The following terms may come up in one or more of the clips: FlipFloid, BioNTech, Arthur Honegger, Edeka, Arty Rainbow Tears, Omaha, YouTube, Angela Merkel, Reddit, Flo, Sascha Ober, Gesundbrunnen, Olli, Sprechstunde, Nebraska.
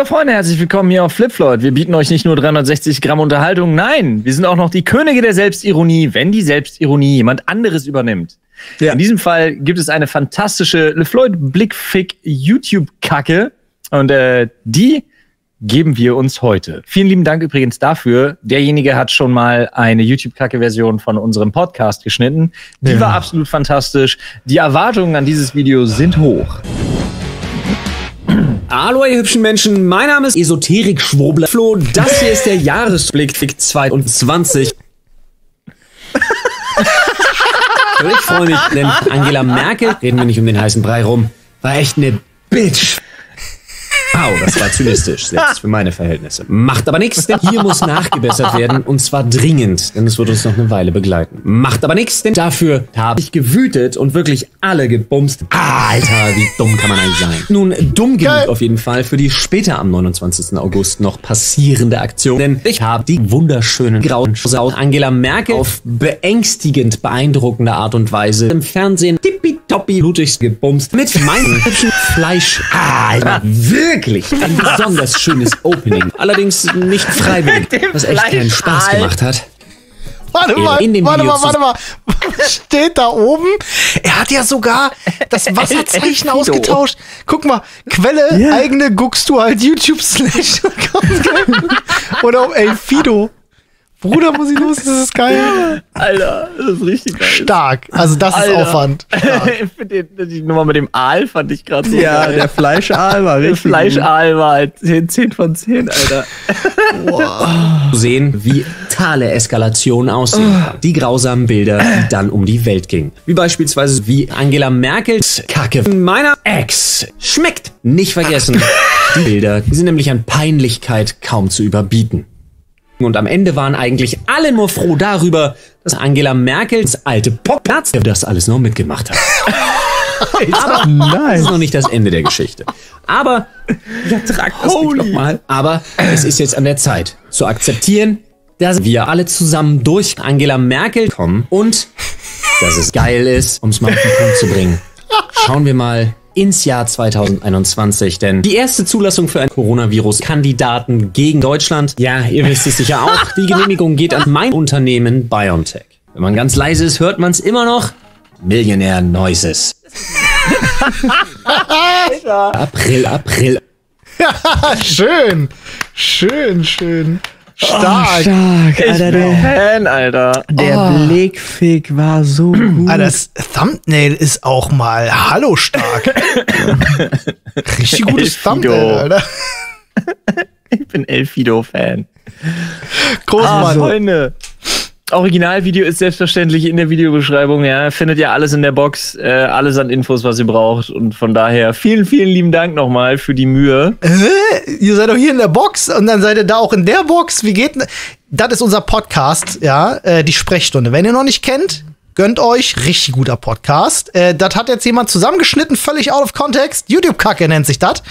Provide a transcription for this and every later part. Hallo Freunde, herzlich willkommen hier auf FlipFloid. Wir bieten euch nicht nur 360 Gramm Unterhaltung, nein, wir sind auch noch die Könige der Selbstironie, wenn die Selbstironie jemand anderes übernimmt. Ja. In diesem Fall gibt es eine fantastische LeFloid-Blickfick-YouTube-Kacke und die geben wir uns heute. Vielen lieben Dank übrigens dafür. Derjenige hat schon mal eine YouTube-Kacke-Version von unserem Podcast geschnitten. Die war absolut fantastisch. Die Erwartungen an dieses Video sind hoch. Hallo ihr hübschen Menschen, mein Name ist Esoterik-Schwurbler Flo, das hier ist der Jahresblick 2022. Ich freue mich, denn Angela Merkel, reden wir nicht um den heißen Brei rum, war echt eine Bitch. Wow, das war zynistisch, selbst für meine Verhältnisse. Macht aber nichts, denn hier muss nachgebessert werden und zwar dringend, denn es wird uns noch eine Weile begleiten. Macht aber nichts, denn dafür habe ich gewütet und wirklich alle gebumst. Alter, wie dumm kann man eigentlich sein? Nun, dumm genug auf jeden Fall für die später am 29. August noch passierende Aktion, denn ich habe die wunderschönen grauen Sau Angela Merkel auf beängstigend beeindruckende Art und Weise im Fernsehen tippitoppi blutigst gebumst mit meinem hübschen Fleisch. Alter, wirklich? Ein besonders schönes Opening. Allerdings nicht freiwillig, was echt keinen Spaß gemacht hat. Warte mal. Was steht da oben? Er hat ja sogar das Wasserzeichen ausgetauscht. Guck mal, Quelle, eigene guckst du halt YouTube/ oder ey, Fido. Bruder, muss ich los, das ist geil. Alter, das ist richtig geil. Stark, also das ist Aufwand. Die Nummer mit dem Aal fand ich gerade so geil. Der Fleischaal war richtig. Der Fleischaal war halt 10 von 10, Alter. Wow. Sehen, wie totale Eskalationen aussehen. Die grausamen Bilder, die dann um die Welt gingen. Wie beispielsweise, wie Angela Merkels Kacke meiner Ex schmeckt. Nicht vergessen, die Bilder, die sind nämlich an Peinlichkeit kaum zu überbieten. Und am Ende waren eigentlich alle nur froh darüber, dass Angela Merkels alte Poplatz das alles noch mitgemacht hat. Aber das ist noch nicht das Ende der Geschichte. Aber, aber es ist jetzt an der Zeit zu akzeptieren, dass wir alle zusammen durch Angela Merkel kommen und dass es geil ist, um es mal auf den Punkt zu bringen. Schauen wir mal ins Jahr 2021, denn die erste Zulassung für einen Coronavirus-Kandidaten gegen Deutschland, ja, ihr wisst es sicher auch, die Genehmigung geht an mein Unternehmen BioNTech. Wenn man ganz leise ist, hört man es immer noch. Millionär Noises. April. Schön. Stark. Alter, der Fan, Alter. Der Blickfick war so gut. Alter, das Thumbnail ist auch mal hallo stark. Richtig gutes Thumbnail, Alter. Ich bin Elfido-Fan. Großartig. Freunde. Originalvideo ist selbstverständlich in der Videobeschreibung, ja. Findet ihr alles in der Box, alles an Infos, was ihr braucht. Und von daher vielen lieben Dank nochmal für die Mühe. Ihr seid doch hier in der Box und dann seid ihr da auch in der Box. Wie geht denn? Das ist unser Podcast, ja, die Sprechstunde. Wenn ihr noch nicht kennt, gönnt euch. Richtig guter Podcast. Das hat jetzt jemand zusammengeschnitten, völlig out of context. YouTube-Kacke nennt sich das.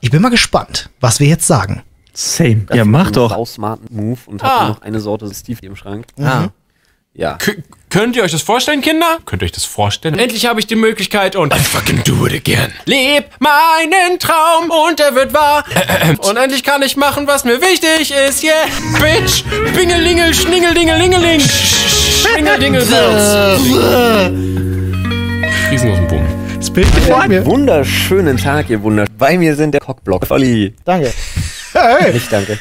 Ich bin mal gespannt, was wir jetzt sagen. Same. Ja, mach doch. Rausmarten Move und hat nur noch eine Sorte Steve im Schrank. Ja. Könnt ihr euch das vorstellen, Kinder? Könnt ihr euch das vorstellen? Endlich habe ich die Möglichkeit und I fucking do it again. Leb meinen Traum und er wird wahr. Und endlich kann ich machen, was mir wichtig ist. Yeah, bitch. Bingelingel, schningeldingelingeling. Schningeldingel. Riesenlosen Boom. Das Bild gefällt mir. Wunderschönen Tag, ihr Wunder. Bei mir sind der Cockblock. Olli. Danke. Hey. Nicht danke.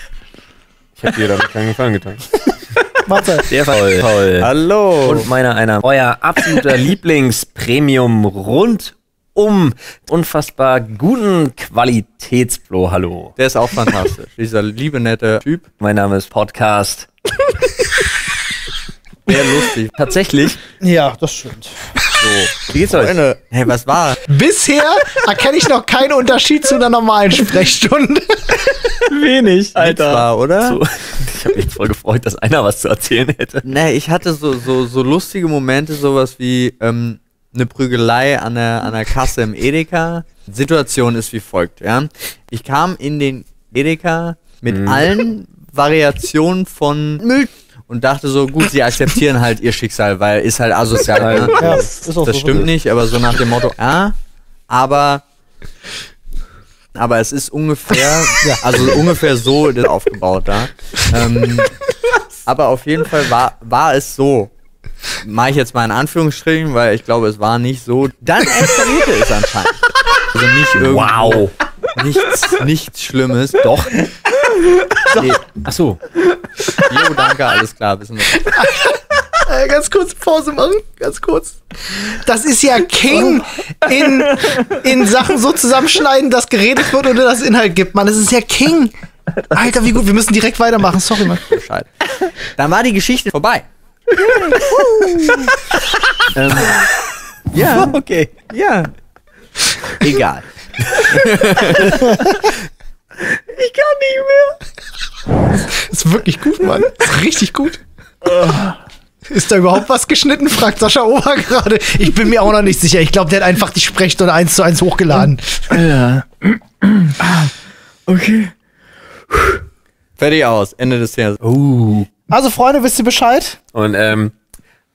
Ich hab dir damit keinen Gefallen getan. Der toll. Hallo. Und euer absoluter Lieblings-Premium rundum unfassbar guten Qualitätsflo. Hallo. Der ist auch fantastisch. Dieser liebe, nette Typ. Mein Name ist Podcast. Sehr lustig. Tatsächlich. Ja, das stimmt. So, wie geht's euch? Hey, was war? Bisher erkenne ich noch keinen Unterschied zu einer normalen Sprechstunde. Wenig, Alter. War, oder? So. Ich habe mich voll gefreut, dass einer was zu erzählen hätte. Nee, ich hatte so lustige Momente, sowas wie eine Prügelei an der Kasse im Edeka. Die Situation ist wie folgt, ja. Ich kam in den Edeka mit allen Variationen von Müll. Und dachte so, gut, sie akzeptieren halt ihr Schicksal, weil ist halt asozial. Ne? Ja, das stimmt nicht, aber so nach dem Motto, aber aber es ist ungefähr, also ungefähr so aufgebaut da. Aber auf jeden Fall war es so. Mache ich jetzt mal in Anführungsstrichen, weil ich glaube, es war nicht so. Dann eskalierte es anscheinend. Also nicht irgendwo. Wow. Nichts Schlimmes, doch. Nee. Ach so. Jo, danke, alles klar, wissen wir. Ganz kurz Pause machen, ganz kurz. Das ist ja King in Sachen so zusammenschneiden, dass geredet wird oder das Inhalt gibt, Mann. Das ist ja King. Alter, wie gut, wir müssen direkt weitermachen, sorry, Mann. Bescheid. Dann war die Geschichte vorbei. Ja, okay. Ja. Egal. Ich kann nicht mehr. Ist wirklich gut, Mann. Ist richtig gut. Ist da überhaupt was geschnitten? Fragt Sascha Ober gerade. Ich bin mir auch noch nicht sicher. Ich glaube, der hat einfach die Sprechstunde 1:1 hochgeladen. Ja. Okay. Fertig aus. Ende des Jahres. Also, Freunde, wisst ihr Bescheid? Und du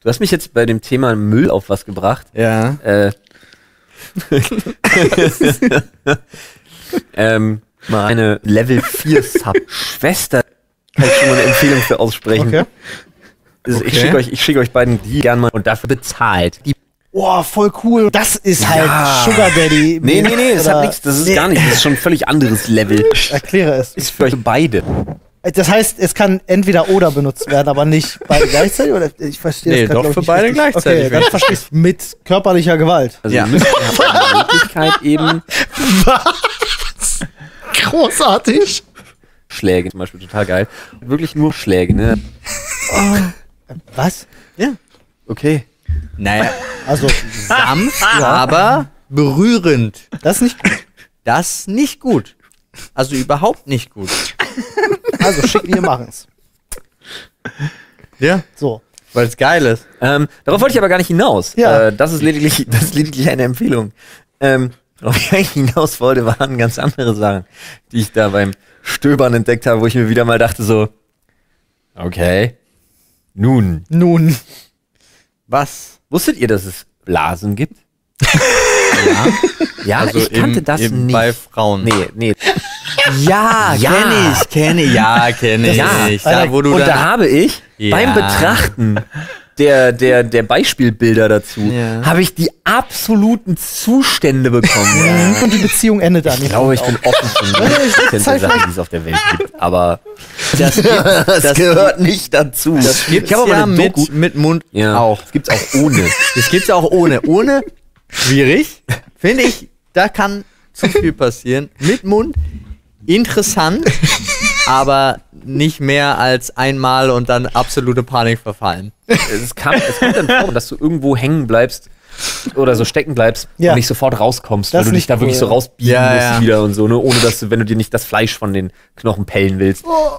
hast mich jetzt bei dem Thema Müll auf was gebracht. Ja. Meine Level 4 Sub-Schwester kann ich schon mal eine Empfehlung für aussprechen. Okay. Also okay. Ich schick euch beiden die gerne mal und dafür bezahlt. Boah, voll cool. Das ist halt Sugar Daddy. Nee, das hat nichts. Das ist gar nicht. Das ist schon ein völlig anderes Level. Ich erkläre es. Ist für euch beide. Das heißt, es kann entweder oder benutzt werden, aber nicht beide gleichzeitig? Oder ich verstehe das doch für beide richtig. Gleichzeitig. Okay, dann verstehst du mit körperlicher Gewalt. Also ihr müsst die Möglichkeit eben... Was? Großartig. Schläge zum Beispiel, total geil. Wirklich nur Schläge, ne? Oh. Was? Ja. Okay. Naja, also sanft, aber berührend. Das ist nicht gut. Also überhaupt nicht gut. Also schick, wir machen's. Ja. So. Weil es geil ist. Darauf wollte ich aber gar nicht hinaus. Ja. Das ist lediglich eine Empfehlung. Worauf ich eigentlich hinaus wollte, waren ganz andere Sachen, die ich da beim Stöbern entdeckt habe, wo ich mir wieder mal dachte so, okay, nun. Was? Wusstet ihr, dass es Blasen gibt? Ja. Ja, also ich kannte das nicht. Bei Frauen. Nee. Ja, kenne ich. Da, wo du und da habe ich beim Betrachten der Beispielbilder dazu, habe ich die absoluten Zustände bekommen. Und die Beziehung endet dann. Ich glaube, ich bin offen für Sachen, die es auf der Welt gibt. Aber das gehört nicht dazu. Das gibt's ja mit Mund auch. Das gibt's auch ohne. Ohne schwierig, finde ich. Da kann zu viel passieren. Mit Mund interessant, aber nicht mehr als einmal und dann absolute Panik verfallen. Es kann dann vor, dass du irgendwo hängen bleibst oder so stecken bleibst und nicht sofort rauskommst, weil du dich da wirklich so rausbiegen musst wieder und so, ne? Ohne dass du, wenn du dir nicht das Fleisch von den Knochen pellen willst. Oh.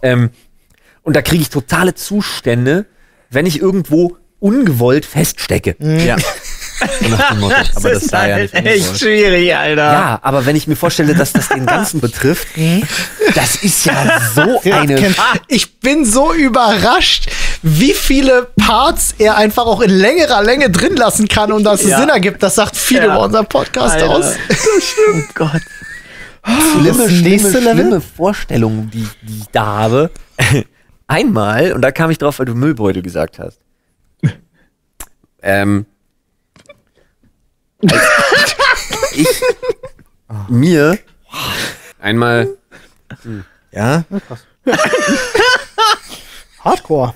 Und da kriege ich totale Zustände, wenn ich irgendwo ungewollt feststecke. Mhm. Ja. Aber das ist da halt ja nicht echt schwierig, Alter. Ja, aber wenn ich mir vorstelle, dass das den Ganzen betrifft, das ist ja so eine... Ich bin so überrascht, wie viele Parts er einfach auch in längerer Länge drin lassen kann und dass es Sinn ergibt. Das sagt viel über unseren Podcast aus. So schlimm. Oh Gott. Schlimme Vorstellung, die ich da habe. Einmal, und da kam ich drauf, weil du Müllbeutel gesagt hast. Als ich mir einmal Hardcore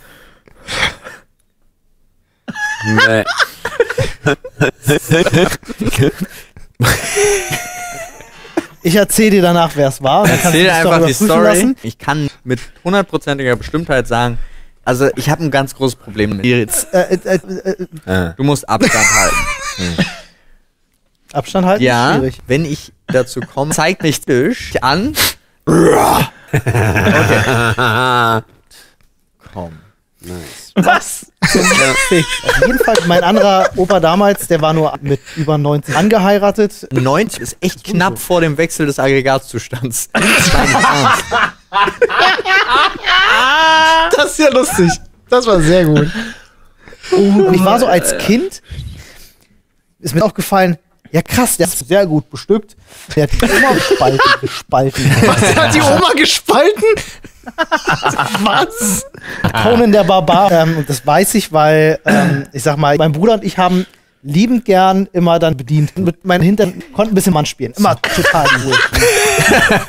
Ich erzähl dir danach, wer es war. Erzähl dir einfach die Story. Ich kann mit hundertprozentiger Bestimmtheit sagen, also ich habe ein ganz großes Problem mit dir jetzt. Du musst Abstand halten. Abstand halten? Ja, schwierig. Wenn ich dazu komme, zeigt mich Tisch an. Okay. Komm. Nice. Was? Auf jeden Fall, mein anderer Opa damals, der war nur mit über 90 angeheiratet. 90 ist echt knapp vor dem Wechsel des Aggregatzustands. Das ist ja lustig. Das war sehr gut. Und ich war so als Kind, ist mir aufgefallen, Ja, krass, der ist sehr gut bestückt. Der hat die Oma gespalten. Was, der hat die Oma gespalten? Was? Conan der Barbar. Und das weiß ich, weil, ich sag mal, mein Bruder und ich haben liebend gern immer dann bedient. Mit meinen Hintern konnten ein bisschen Mann spielen. Immer total cool.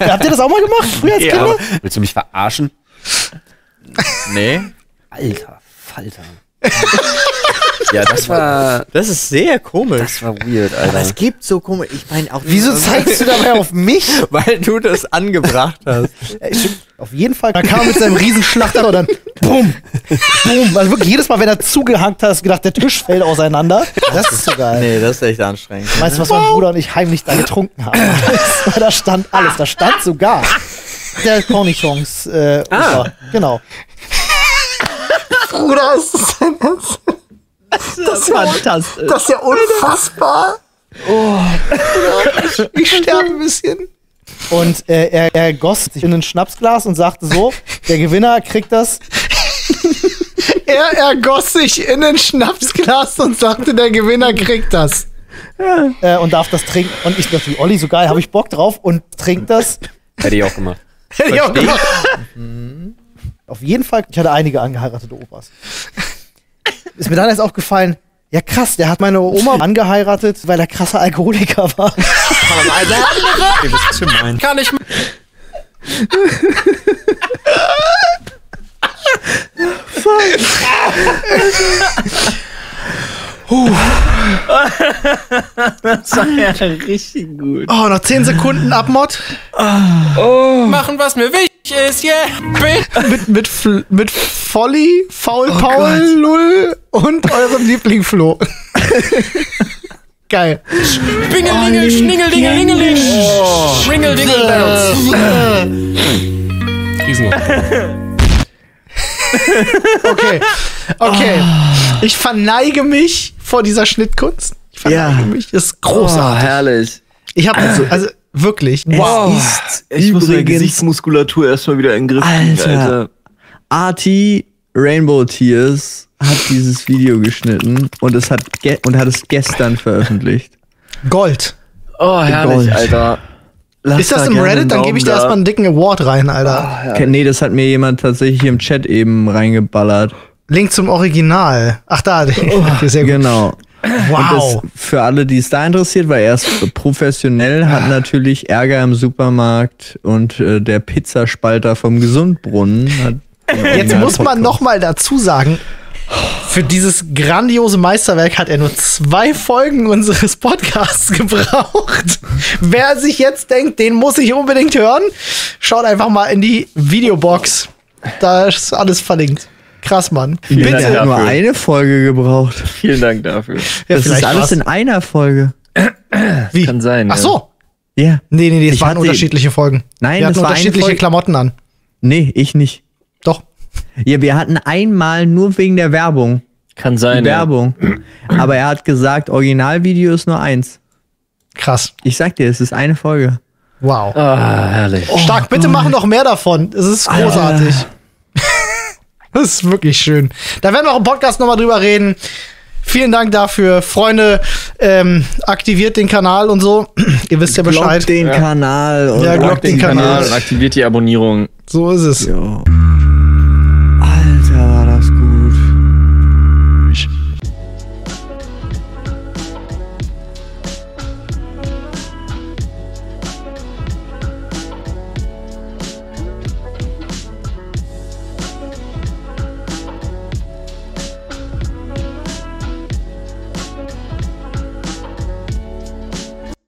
Habt ihr das auch mal gemacht, früher als Kinder? Willst du mich verarschen? Nee. Alter, Falter. Ja, das ist sehr komisch. Das war weird, Alter. Aber es gibt so komisch, ich meine auch... Wieso zeigst du dabei auf mich? Weil du das angebracht hast. Ja, auf jeden Fall. Da kam mit seinem Riesenschlachter und dann BUM! BUM! Also wirklich jedes Mal, wenn er zugehackt hat, hast du gedacht, der Tisch fällt auseinander. Das ist so geil. Nee, das ist echt anstrengend. Weißt du, was mein Bruder und ich heimlich da getrunken haben? Da stand alles, da stand sogar der Cornichons. Genau. Bruder, ist das ein Ernst? Das ist fantastisch. Das ist ja unfassbar. Oh. Ich sterbe ein bisschen. Und er goss sich in ein Schnapsglas und sagte so, der Gewinner kriegt das. Er goss sich in ein Schnapsglas und sagte, der Gewinner kriegt das. Ja. Und darf das trinken. Und ich dachte, Olli, so geil, habe ich Bock drauf und trink das. Hätte ich auch gemacht. Hätte ich auch gemacht. Auf jeden Fall, ich hatte einige angeheiratete Opas. Ist mir dann erst aufgefallen, ja krass, der hat meine Oma angeheiratet, weil er krasser Alkoholiker war. Kann ich. Das war ja richtig gut. Oh, noch 10 Sekunden Abmod. Oh. Machen, was mir wichtig ist, yeah. Mit Folly, Faul Paul, Lull und eurem Liebling Flo. Geil. Spingelingel, Schningel-Dingelingeling. Ringel-Dingel-Bells. Okay. Okay. Oh. Ich verneige mich vor dieser Schnittkunst. Ich verneige mich. Das ist großartig. Oh, herrlich. Ich habe also wirklich. Wow. Ich muss meine Gesichtsmuskulatur erstmal wieder in den Griff kriegen, Alter. Arty Rainbow Tears hat dieses Video geschnitten und hat es gestern veröffentlicht. Gold. Oh, herrlich, Gold. Alter. Lass ist das da im Reddit? Dann gebe ich da erstmal einen dicken Award rein, Alter. Oh, nee, das hat mir jemand tatsächlich im Chat eben reingeballert. Link zum Original. Ach, da. Oh, sehr gut. Genau. Wow. Und das, für alle, die es da interessiert, weil er ist professionell, hat natürlich Ärger im Supermarkt und der Pizzaspalter vom Gesundbrunnen hat. Jetzt muss man nochmal dazu sagen, für dieses grandiose Meisterwerk hat er nur 2 Folgen unseres Podcasts gebraucht. Wer sich jetzt denkt, den muss ich unbedingt hören, schaut einfach mal in die Videobox. Da ist alles verlinkt. Krass, Mann. Bitte. Er hat nur 1 Folge gebraucht. Vielen Dank dafür. Ja, das ist alles in einer Folge. Wie? Kann sein. Ach so. Ja. Yeah. Nee, nee, nee, es waren unterschiedliche Folgen. Nein, wir hatten unterschiedliche Klamotten an. Nee, ich nicht. Doch. Ja, wir hatten einmal nur wegen der Werbung. Kann sein. Die Werbung. Ja. Aber er hat gesagt, Originalvideo ist nur 1. Krass. Ich sag dir, es ist eine Folge. Wow. Ah, herrlich. Oh, stark, bitte machen noch mehr davon. Es ist großartig. Das ist wirklich schön. Da werden wir auch im Podcast nochmal drüber reden. Vielen Dank dafür. Freunde, aktiviert den Kanal und so. Ihr wisst ja Bescheid. Glockt den Kanal. Ja, glockt den Kanal. Aktiviert die Abonnierung. So ist es. Jo.